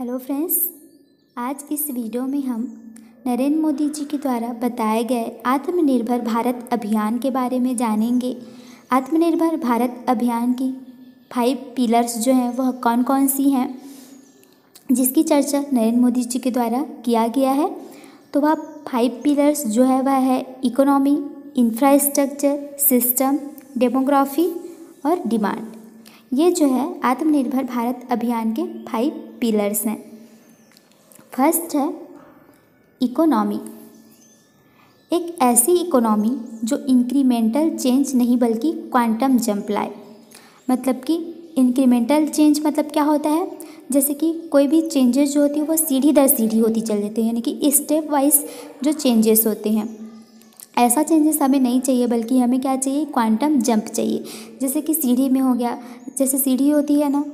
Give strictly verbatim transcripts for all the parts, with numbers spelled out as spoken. Hello friends, आज इस video में हम नरेंद्र मोदी जी के द्वारा बताए गए आत्मनिर्भर भारत अभियान के बारे में जानेंगे। आत्मनिर्भर भारत अभियान की फाइव पिलर्स जो हैं वह कौन कौन सी हैं, जिसकी चर्चा नरेंद्र मोदी जी के द्वारा किया गया है। तो वह फाइव पिलर्स जो है वह है इकोनॉमी, इंफ्रास्ट्रक्चर, सिस्टम, डेमोग्राफी और डिमांड। ये जो है आत्मनिर्भर भारत अभियान के फाइव पिलर्स हैं। फर्स्ट है इकोनॉमी। एक ऐसी इकोनॉमी जो इंक्रीमेंटल चेंज नहीं बल्कि क्वांटम जंप लाए। मतलब कि इंक्रीमेंटल चेंज मतलब क्या होता है, जैसे कि कोई भी चेंजेस जो होती है वो सीढ़ी दर सीढ़ी होती चल जाती है, यानी कि स्टेप वाइज जो चेंजेस होते हैं। ऐसा चेंजेस हमें नहीं चाहिए, बल्कि हमें क्या चाहिए, क्वांटम जंप चाहिए। जैसे कि सीढ़ी में हो गया, जैसे सीढ़ी होती है ना,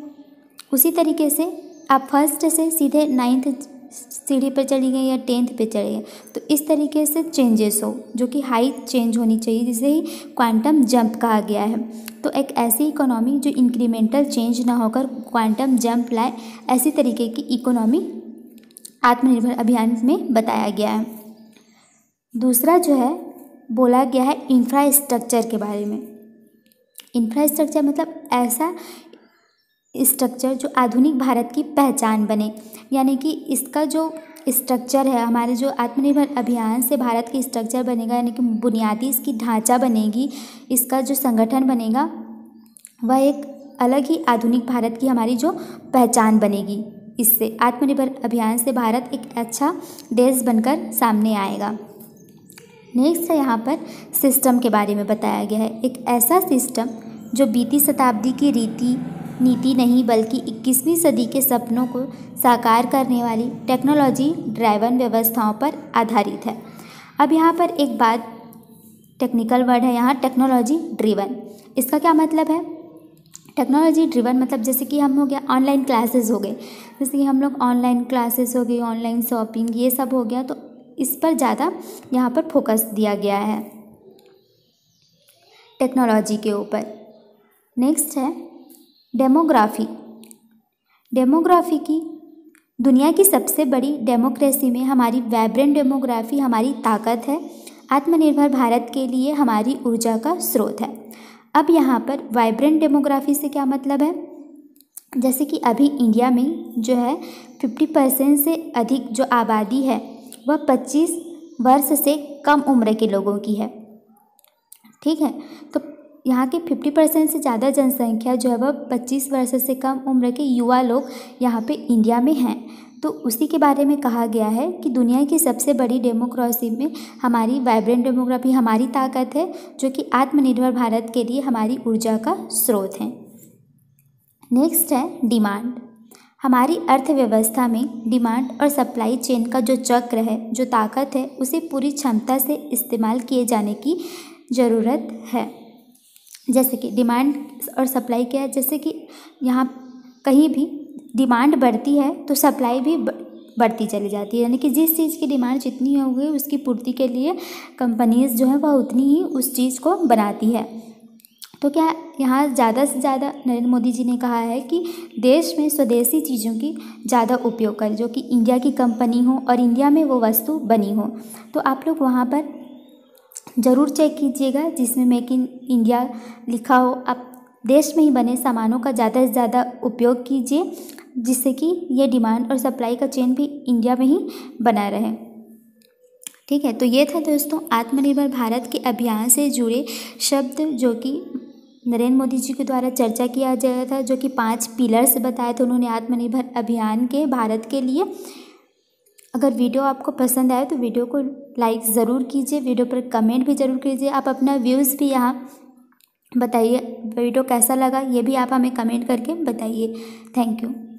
उसी तरीके से आप फर्स्ट से सीधे नाइन्थ सीढ़ी पर चली गए या टेंथ पे चले गए, तो इस तरीके से चेंजेस हो जो कि हाइट चेंज होनी चाहिए, जिसे ही क्वांटम जंप कहा गया है। तो एक ऐसी इकोनॉमी जो इंक्रीमेंटल चेंज ना होकर क्वांटम जंप लाए, ऐसी तरीके की इकोनॉमी आत्मनिर्भर अभियान में बताया गया है। दूसरा जो है बोला गया है इंफ्रास्ट्रक्चर के बारे में। इंफ्रास्ट्रक्चर मतलब ऐसा स्ट्रक्चर जो आधुनिक भारत की पहचान बने, यानी कि इसका जो स्ट्रक्चर है हमारे जो आत्मनिर्भर अभियान से भारत की स्ट्रक्चर बनेगा, यानी कि बुनियादी इसकी ढांचा बनेगी, इसका जो संगठन बनेगा वह एक अलग ही आधुनिक भारत की हमारी जो पहचान बनेगी। इससे आत्मनिर्भर अभियान से भारत एक अच्छा देश बनकर सामने आएगा। नेक्स्ट है यहाँ पर सिस्टम के बारे में बताया गया है। एक ऐसा सिस्टम जो बीती शताब्दी की रीति नीति नहीं बल्कि इक्कीसवीं सदी के सपनों को साकार करने वाली टेक्नोलॉजी ड्राइवन व्यवस्थाओं पर आधारित है। अब यहाँ पर एक बात, टेक्निकल वर्ड है यहाँ, टेक्नोलॉजी ड्रिवन। इसका क्या मतलब है? टेक्नोलॉजी ड्रिवन मतलब जैसे कि हम हो गया ऑनलाइन क्लासेस हो गए, जैसे कि हम लोग ऑनलाइन क्लासेस हो गई, ऑनलाइन शॉपिंग, ये सब हो गया, तो इस पर ज़्यादा यहाँ पर फोकस दिया गया है टेक्नोलॉजी के ऊपर। नेक्स्ट है डेमोग्राफी। डेमोग्राफी की दुनिया की सबसे बड़ी डेमोक्रेसी में हमारी वाइब्रेंट डेमोग्राफी हमारी ताकत है, आत्मनिर्भर भारत के लिए हमारी ऊर्जा का स्रोत है। अब यहाँ पर वाइब्रेंट डेमोग्राफी से क्या मतलब है, जैसे कि अभी इंडिया में जो है पचास परसेंट से अधिक जो आबादी है वह पच्चीस वर्ष से कम उम्र के लोगों की है, ठीक है। तो यहाँ के पचास परसेंट से ज़्यादा जनसंख्या जो है वह पच्चीस वर्ष से कम उम्र के युवा लोग यहाँ पे इंडिया में हैं। तो उसी के बारे में कहा गया है कि दुनिया की सबसे बड़ी डेमोक्रेसी में हमारी वाइब्रेंट डेमोग्राफी हमारी ताकत है, जो कि आत्मनिर्भर भारत के लिए हमारी ऊर्जा का स्रोत है। नेक्स्ट है डिमांड। हमारी अर्थव्यवस्था में डिमांड और सप्लाई चेन का जो चक्र है, जो ताकत है, उसे पूरी क्षमता से इस्तेमाल किए जाने की ज़रूरत है। जैसे कि डिमांड और सप्लाई क्या है, जैसे कि यहाँ कहीं भी डिमांड बढ़ती है तो सप्लाई भी बढ़ती चली जाती है, यानी कि जिस चीज़ की डिमांड जितनी होगी उसकी पूर्ति के लिए कंपनीज़ जो है वह उतनी ही उस चीज़ को बनाती है। तो क्या यहाँ ज़्यादा से ज़्यादा नरेंद्र मोदी जी ने कहा है कि देश में स्वदेशी चीज़ों की ज़्यादा उपयोग करें, जो कि इंडिया की कंपनी हो और इंडिया में वो वस्तु बनी हो। तो आप लोग वहाँ पर ज़रूर चेक कीजिएगा, जिसमें मेक इन इंडिया लिखा हो। आप देश में ही बने सामानों का ज़्यादा से ज़्यादा उपयोग कीजिए, जिससे कि ये डिमांड और सप्लाई का चेन भी इंडिया में ही बना रहे, ठीक है। तो ये था दोस्तों आत्मनिर्भर भारत के अभियान से जुड़े शब्द जो कि नरेंद्र मोदी जी के द्वारा चर्चा किया गया था, जो कि पाँच पिलर्स बताए थे उन्होंने आत्मनिर्भर अभियान के भारत के लिए। अगर वीडियो आपको पसंद आए तो वीडियो को लाइक ज़रूर कीजिए, वीडियो पर कमेंट भी ज़रूर कीजिए, आप अपना व्यूज़ भी यहाँ बताइए, वीडियो कैसा लगा ये भी आप हमें कमेंट करके बताइए। Thank you.